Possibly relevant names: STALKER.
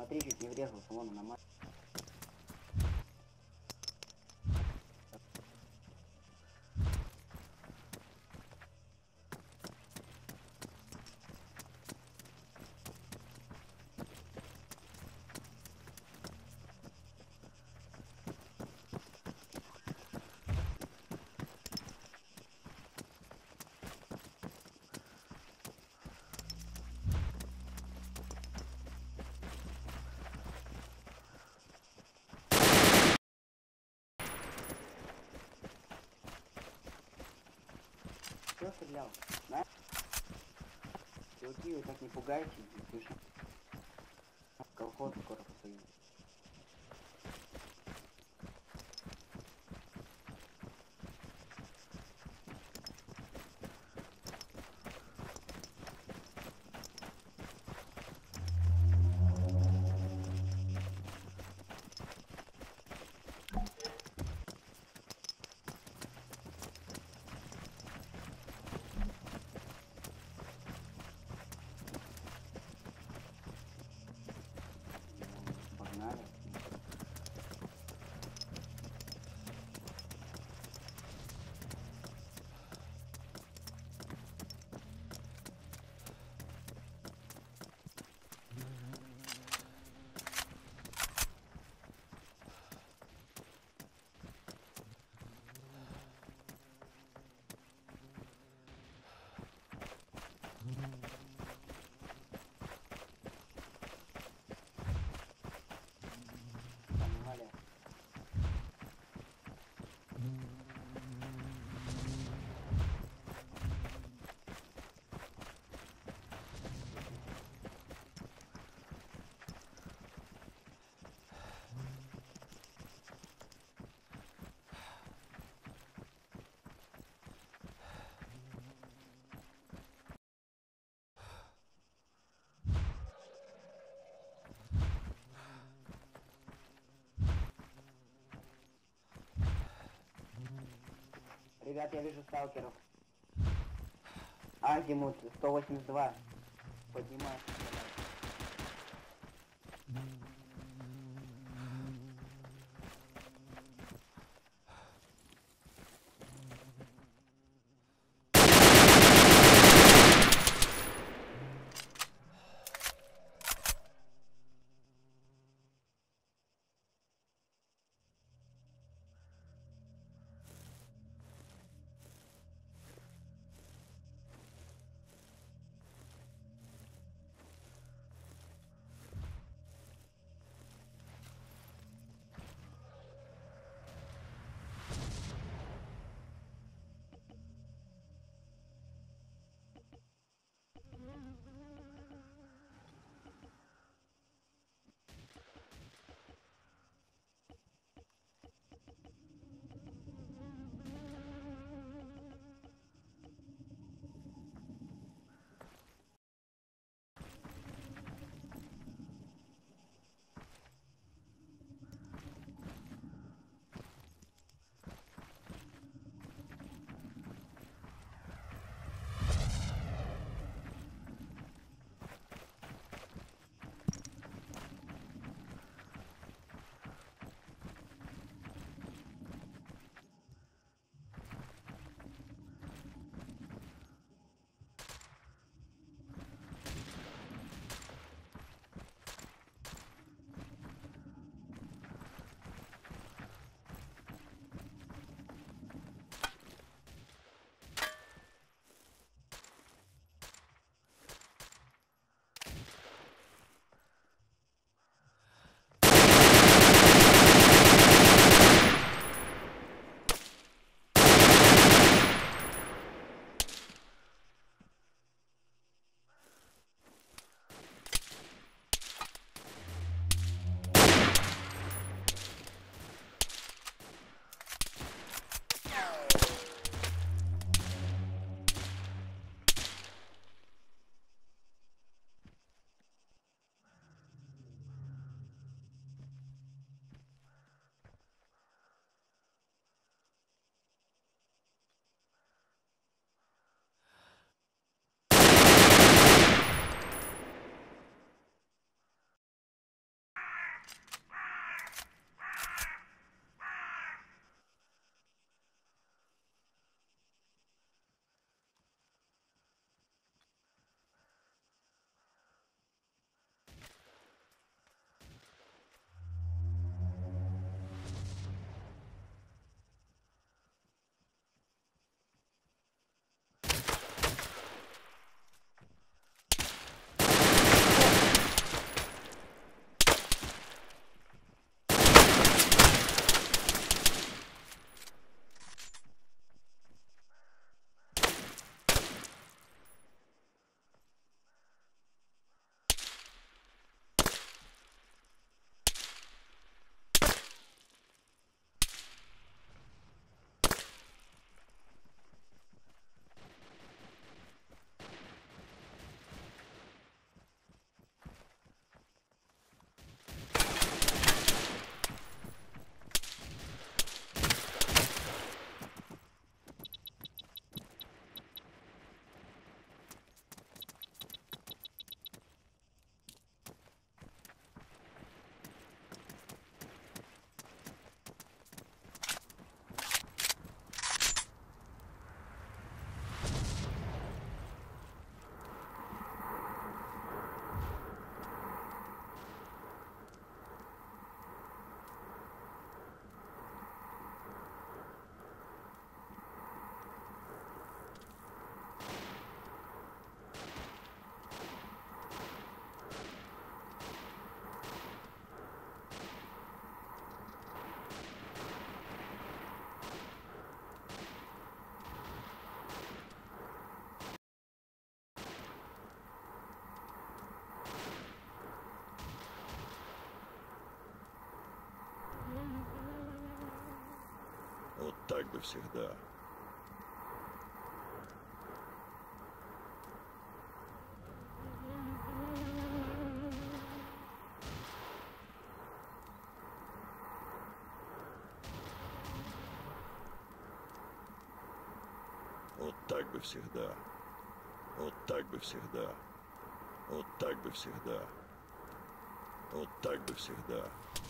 Смотри, чуть не врезался, вон она, мать. Кто стрелял? Да? Чуваки, вы так не пугаете, не слышите? Колхоз скоро постоит. Ребят, я вижу сталкеров. Азимут 182. Поднимай. и всегда. Вот так бы всегда. Вот так бы всегда. Вот так бы всегда. Вот так бы всегда.